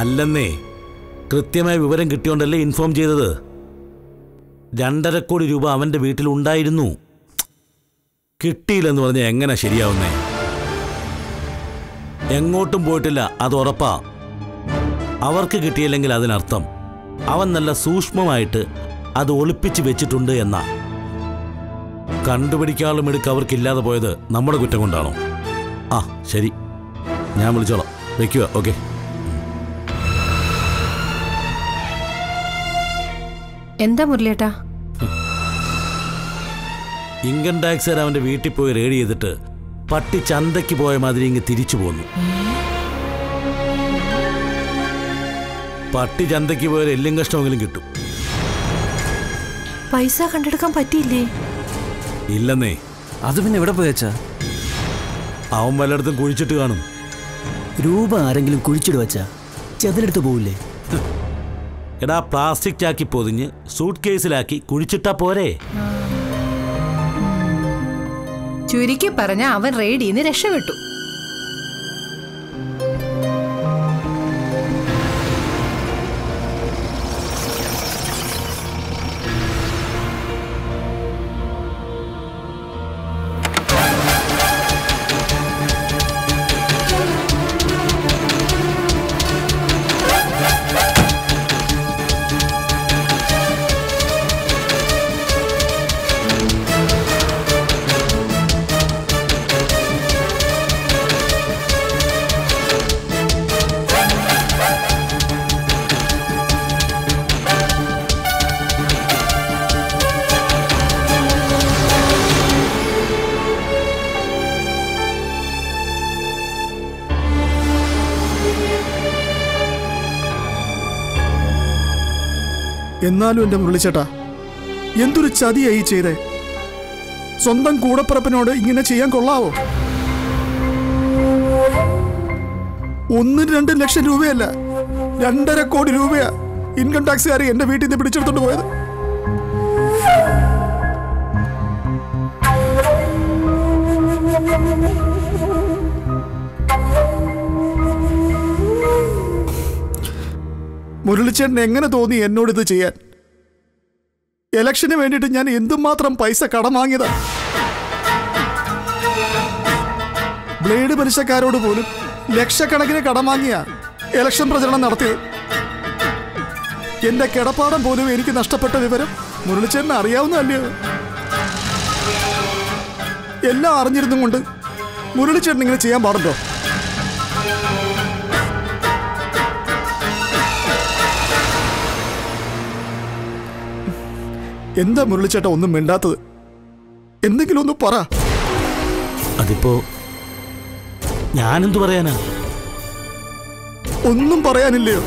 അല്ലെന്നേ, കൃത്യമായ വിവരം കിട്ടിയോണ്ടല്ലേ ഇൻഫോം ചെയ്തത്. 2.5 കോടി രൂപ അവൻ്റെ വീട്ടിലുണ്ടായിരുന്നു. കിട്ടിയില്ലെന്ന് പറഞ്ഞാൽ എങ്ങനെ ശരിയാവുന്നേ? എങ്ങോട്ടും പോയിട്ടില്ല, അത് ഉറപ്പാ. അവർക്ക് കിട്ടിയില്ലെങ്കിൽ അതിനർത്ഥം അവൻ നല്ല സൂക്ഷ്മമായിട്ട് അത് ഒളിപ്പിച്ച് വെച്ചിട്ടുണ്ട് എന്നാ. കണ്ടുപിടിക്കാനുള്ള മിടുക്ക് അവർക്കില്ലാതെ പോയത് നമ്മുടെ കുറ്റം കൊണ്ടാണോ? ആ ശരി, ഞാൻ വിളിച്ചോളാം. വെക്കുക. ഓക്കെ. എന്താ മുരളിയേട്ടാ? ഇൻകം ടാക്സുകാർ അവൻ്റെ വീട്ടിൽ പോയി റെയ്ഡ് ചെയ്തിട്ട് പട്ടി ചന്തയ്ക്ക് പോയ മാതിരി ഇങ്ങ് തിരിച്ചു പോന്നു. പട്ടി ചന്തയ്ക്ക് പോയാൽ എല്ലും കഷ്ടമെങ്കിലും കിട്ടും. പൈസ കണ്ടെടുക്കാൻ പറ്റിയില്ലേ? ഇല്ലെന്നേ. അത് പിന്നെ എവിടെ പോയച്ചാ? അവൻ പലയിടത്തും കുഴിച്ചിട്ട് കാണും. രൂപ ആരെങ്കിലും കുഴിച്ചിടുവച്ചാ ചെതിലെടുത്ത് പോവില്ലേ? എടാ, പ്ലാസ്റ്റിക് ചാക്കി പൊതിഞ്ഞ് സൂട്ട് കേസിലാക്കി കുഴിച്ചിട്ടാ പോരെ. ചുരുക്കി പറഞ്ഞ അവൻ റെയ്ഡിന്ന് രക്ഷപ്പെട്ടു. എന്നാലും എൻ്റെ മുരളിച്ചേട്ടാ, എന്തൊരു ചതിയായി ചെയ്തേ. സ്വന്തം കൂടപ്പറപ്പിനോട് ഇങ്ങനെ ചെയ്യാൻ കൊള്ളാവോ? 1-2 ലക്ഷം രൂപയല്ല, 2.5 കോടി രൂപയാ ഇൻകം ടാക്സുകാരെ എൻ്റെ വീട്ടിൽ നിന്ന് പിടിച്ചെടുത്തോണ്ട് പോയത്. മുരളിച്ചേട്ടൻ എങ്ങനെ തോന്നി എന്നോട് ഇത് ചെയ്യാൻ? ഇലക്ഷന് വേണ്ടിയിട്ട് ഞാൻ എന്തുമാത്രം പൈസ കടം വാങ്ങിയതാ. ബ്ലേഡ് പലിശക്കാരോട് പോലും ലക്ഷക്കണക്കിന് കടം വാങ്ങിയ ഇലക്ഷൻ പ്രചരണം നടത്തിയത്. എൻ്റെ കിടപ്പാടം പോലും എനിക്ക് നഷ്ടപ്പെട്ട വിവരം മുരളിച്ചേട്ടന് അറിയാവുന്നതല്ലയോ? എല്ലാം അറിഞ്ഞിരുന്നും കൊണ്ട് മുരളിച്ചേട്ടൻ ഇങ്ങനെ ചെയ്യാൻ പാടുണ്ടോ? എന്താ മുരളിച്ചേട്ടാ ഒന്നും മിണ്ടാത്തത്? എന്തെങ്കിലും ഒന്ന് പറ. അതിപ്പോ ഞാനെന്തു പറയാനാ? ഒന്നും പറയാനില്ലയോ?